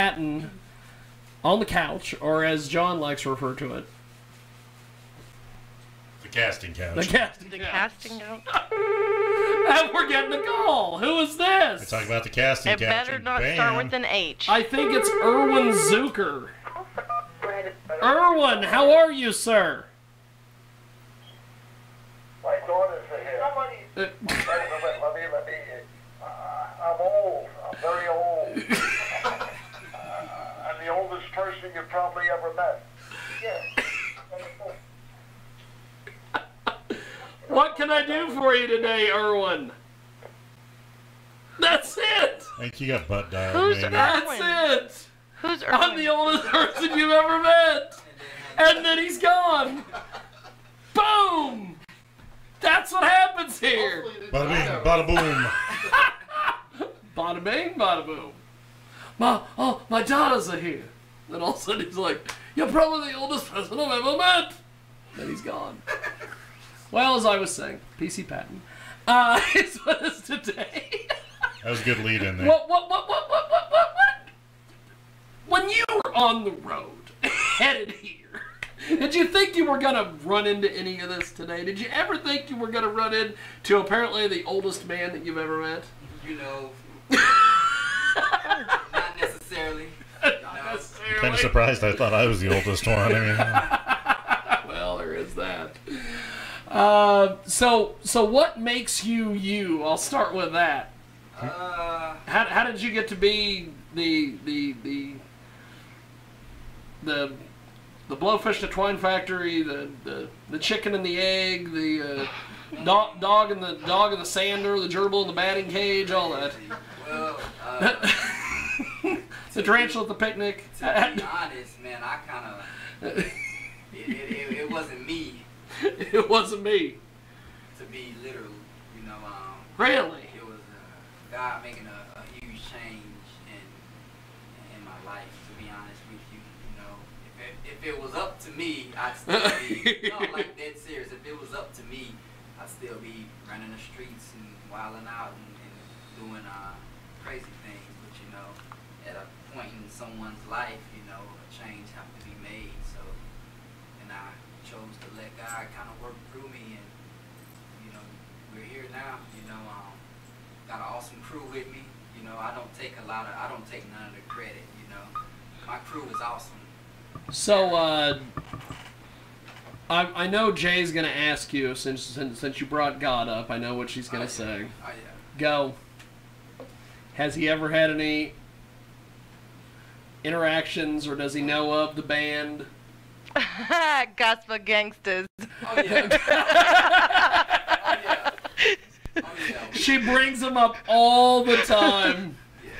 Patton on the couch, or as John likes to refer to it, the casting couch. The casting couch. And we're getting a call. Who is this? We're talking about the casting couch. It better not start with an H. I think it's Erwin Zucker. Erwin, how are you, sir? My daughter's here. I'm old. I'm very old. I'm the oldest person you probably ever met. Yeah. What can I do for you today, Erwin? That's it. I think you got butt dialed. Who's Erwin? That's it. Who's Erwin? I'm the oldest person you've ever met. And then he's gone. Boom. That's what happens here. Bada bing, bada boom. Bada bing, bada boom. My daughters are here. Then all of a sudden he's like, "You're probably the oldest person I've ever met." Then he's gone. Well, as I was saying, PC Patton is with us today. That was a good lead in there. What? When you were on the road, headed here, did you think you were going to run into any of this today? Did you ever think you were going to run into apparently the oldest man that you've ever met? You know, not necessarily. Not necessarily. I'm surprised I thought I was the oldest one. I mean, well, there is that. So what makes you you? I'll start with that. How did you get to be the blowfish to twine factory, the chicken and the egg, the dog and the sander, the gerbil and the batting cage, all that. Well, the tarantula at the picnic. To be honest, man, I kind of it wasn't me. It wasn't me. To be literal, you know. Really. It was God making a huge change in my life. To be honest with you. If it was up to me, I'd still be, no, like dead serious, if it was up to me, I'd still be running the streets and wilding out and doing crazy things. But, you know, at a point in someone's life, you know, a change has to be made. So, and I chose to let God kind of work through me. And, you know, we're here now, you know, got an awesome crew with me. You know, I don't take none of the credit, you know. My crew is awesome. So, I know Jay's going to ask you, since you brought God up, I know what she's going to say. Oh, yeah. Go. Has he ever had any interactions, or does he know of the band? Gospel Gangsters. Oh, yeah. Oh, yeah. Oh, yeah. She brings him up all the time. Yeah.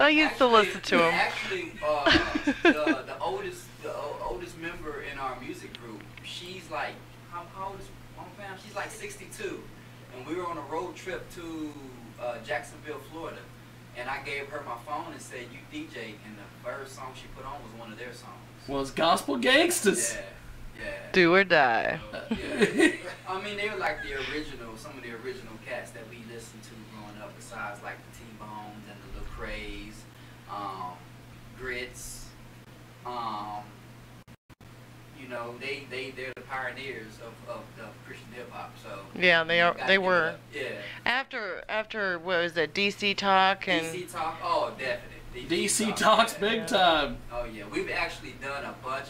I used to listen to him. Actually, the oldest... oldest member in our music group, she's like, how old is my family? She's like 62, and we were on a road trip to Jacksonville, Florida, and I gave her my phone and said, "You DJ," and the first song she put on was one of their songs. Was Gospel Gangsters. Yeah, yeah. Do or die. Yeah. I mean, they were like the original, some of the original cats that we listened to growing up, besides like the T-Bones and the Lil Craze, Grits, you know, they're the pioneers of Christian hip hop. So yeah, they were. Yeah. After what was it? DC Talk and DC Talk. Oh, definitely. DC Talk's big time. Oh yeah, we've actually done a bunch.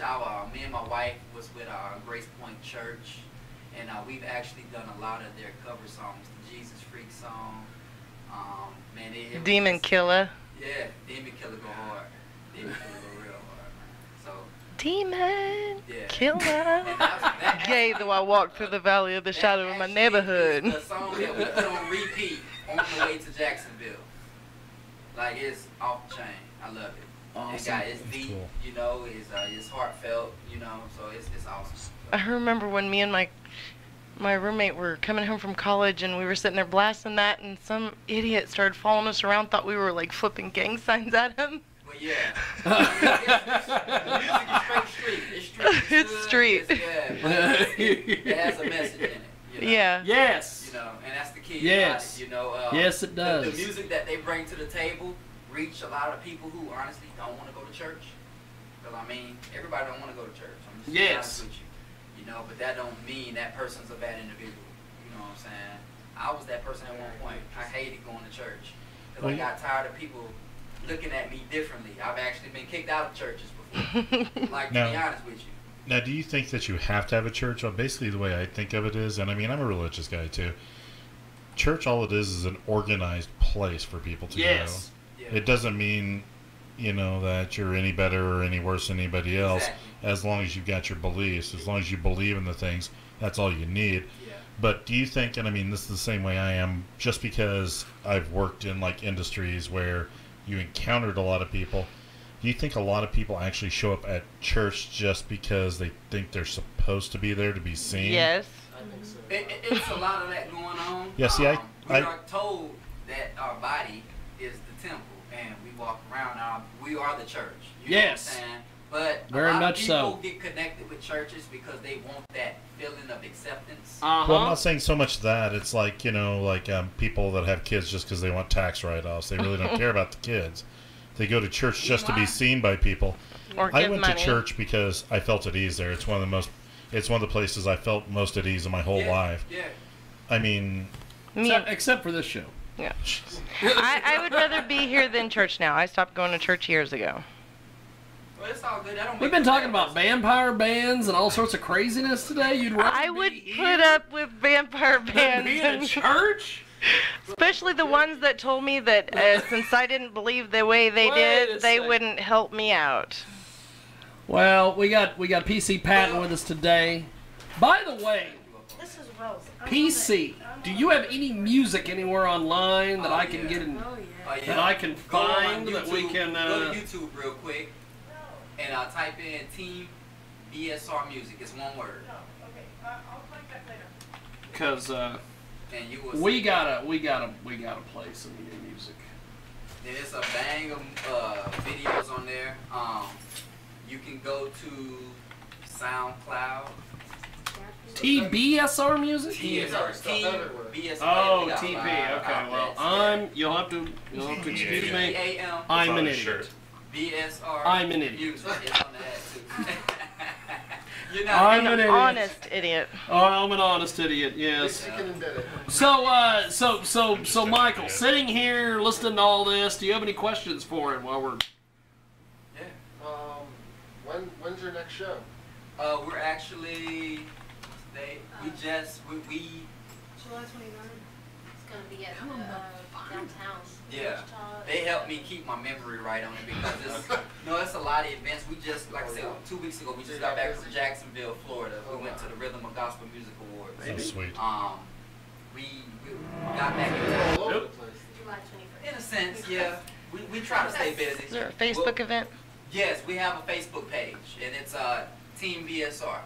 Me and my wife was with our Grace Point Church, and we've actually done a lot of their cover songs. The Jesus Freak song. Man, Demon Killer. Yeah, Demon Killer go hard. Demon Killer go real hard. So. Demon, yeah. Killer, gay though I walked through the valley of the shadow of my neighborhood. The song that we put on repeat on the way to Jacksonville. Like, it's off the chain. I love it. Awesome. It's deep, cool. You know, it's heartfelt, you know, so it's awesome. So. I remember when me and my roommate were coming home from college, and we were sitting there blasting that, and some idiot started following us around, thought we were like flipping gang signs at him. Well, yeah. It's street. It has a message in it. You know? Yeah. Yes. You know, and that's the key. Yes. You know, yes, it does. The music that they bring to the table reach a lot of people who honestly don't want to go to church. Because, I mean, everybody don't want to go to church. I'm just honest with you. You know, but that don't mean that person's a bad individual. You know what I'm saying? I was that person at one point. I hated going to church. Because I got tired of people looking at me differently. I've actually been kicked out of churches before. Like, to be honest with you. Now, do you think that you have to have a church? Well, basically the way I think of it is, and I mean, I'm a religious guy too. Church, all it is an organized place for people to go. Yeah. It doesn't mean, you know, that you're any better or any worse than anybody else. Exactly. As long as you've got your beliefs, as long as you believe in the things, that's all you need. Yeah. But do you think, and I mean, this is the same way I am, just because I've worked in like industries where you encountered a lot of people, do you think a lot of people actually show up at church just because they think they're supposed to be there to be seen? Yes. I think so. It's a lot of that going on. Yeah, see, we are told that our body is the temple, and we walk around, we are the church. You know what I'm saying? But very much so. A lot of people get connected with churches because they want that feeling of acceptance. Well, I'm not saying so much that. It's like, you know, like people that have kids just because they want tax write-offs. They really don't care about the kids. They go to church just to be seen by people. Or I went to church because I felt at ease there. It's one of the most. It's one of the places I felt most at ease in my whole life. Yeah. I mean, except for this show. Yeah. I would rather be here than church now. I stopped going to church years ago. Well, it's all good. We've been talking about vampire bands and all sorts of craziness today. You'd rather put up with vampire bands be in church. Especially the ones that told me that since I didn't believe the way they did, they wouldn't help me out. Well, we got PC Patton with us today. By the way, this is Rose. PC, do you have any music anywhere online that I can get in, that I can find, that we can go to YouTube real quick, and I'll type in Team BSR Music. It's one word. I'll find that later. Because we gotta play some new music. There's a bang of videos on there. You can go to SoundCloud. TBSR Music. TBSR. Oh, TP. Okay. Well, you'll have to excuse me. I'm an idiot. BSR. I'm an idiot. You know, I'm an idiot. Honest idiot. Oh, I'm an honest idiot. Yes. So Michael, sitting here listening to all this, do you have any questions for him while we're? Yeah. When's your next show? We're actually we July 29th. It's gonna be at downtown. Yeah, they helped me keep my memory right on it because it's a lot of events. We just, like I said, 2 weeks ago, we just got back from Jacksonville, Florida. We went to the Rhythm of Gospel Music Awards. That's sweet. We got back in July 21st. In a sense, yeah. We try to stay busy. Is there a Facebook event? Yes, we have a Facebook page, and it's Team BSR.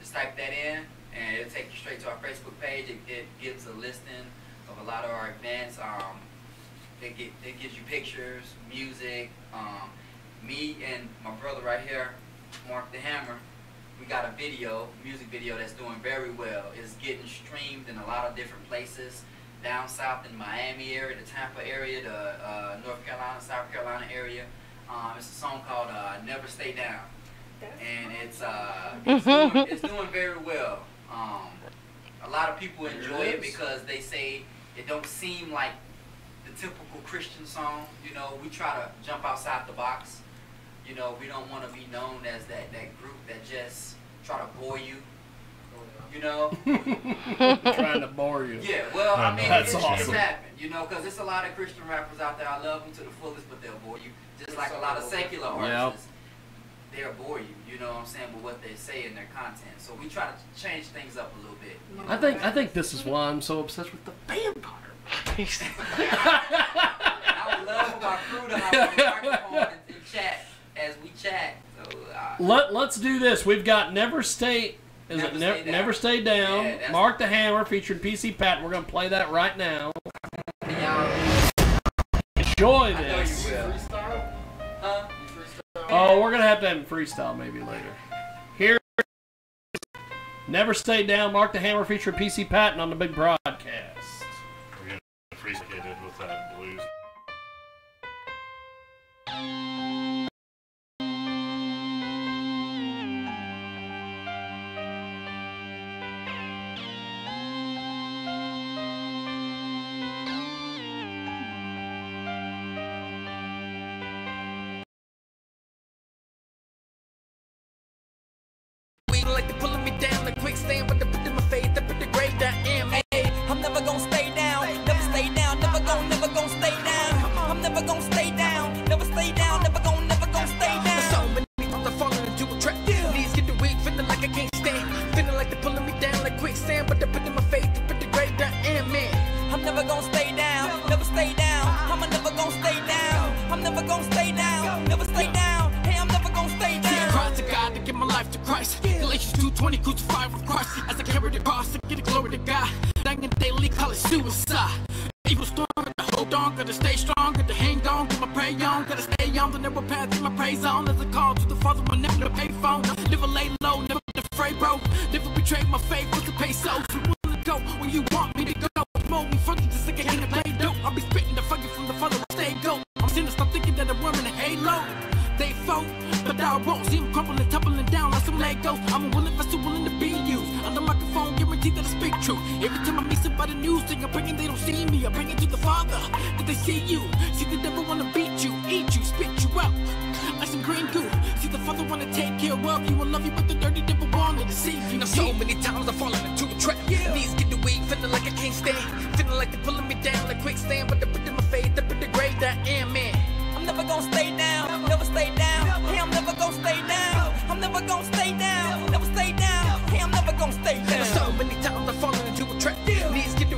Just type that in, and it'll take you straight to our Facebook page. It gives a listing of a lot of our events. It gives you pictures, music. Me and my brother right here, Mark the Hammer, we got a music video that's doing very well. It's getting streamed in a lot of different places, down south in Miami area, the Tampa area, the North Carolina, South Carolina area. It's a song called Never Stay Down, and it's doing very well. A lot of people enjoy it because they say it don't seem like the typical Christian song. You know, we try to jump outside the box. You know, we don't want to be known as that group that just try to bore you. You know, trying to bore you. Yeah, well, I mean, that's awesome. Happened, you know, because there's a lot of Christian rappers out there. I love them to the fullest, but they'll bore you. Just like a lot of secular artists, they'll bore you. You know what I'm saying? But what they say in their content. So we try to change things up a little bit. You know? I think this is why I'm so obsessed with the vampire. I would love my crew to have a microphone and chat as we chat. So, let's do this. We've got Never Stay Down. Yeah, Mark the Hammer featured PC Patton. We're gonna play that right now. Enjoy this. Oh, we're gonna have to have him freestyle maybe later. Here, Never Stay Down. Mark the Hammer featured PC Patton on the big broadcast. Freeze with that blues. 220 crucified with Christ as I carry the cross to get the glory to God. Dying daily, call it suicide. Evil storm, gotta hold on, gotta stay strong, gotta hang on, gotta pray on, gotta stay on the narrow path, keep my praise on. As a call to the Father, my never to pay phone, never lay low, never afraid, bro, never betray my faith with the pesos. You wanna go when you want me to go, mold me funky just like a hand to play dope. I'll be spitting the fucking from the Father, I stay go. I'm sinner, stop thinking that I'm wearing a halo. They fold, but I won't see them crumbling, tumbling down like some Legos. I'm a willing vessel, willing to be used. On the microphone, guarantee that I speak truth. Every time I meet somebody new, sing, I bring it, they don't see me. I bring it to the Father, that they see you. See the devil wanna beat you, eat you, spit you out like some green goo. See the Father wanna take care of you and love you, but the dirty devil wanna deceive you. Now so many times I've fallen into a trap. Yeah. Knees get away, feeling like I can't stand, feeling like they're pulling me down like quicksand. But they put in my faith, they put the grave that I am in. I'm never gonna stay down, never stay down. Hey, I'm never gonna stay down. I'm never gonna stay down, never stay down. Hey, I'm never gonna stay down. So many times I've fallen into a trap. Knees get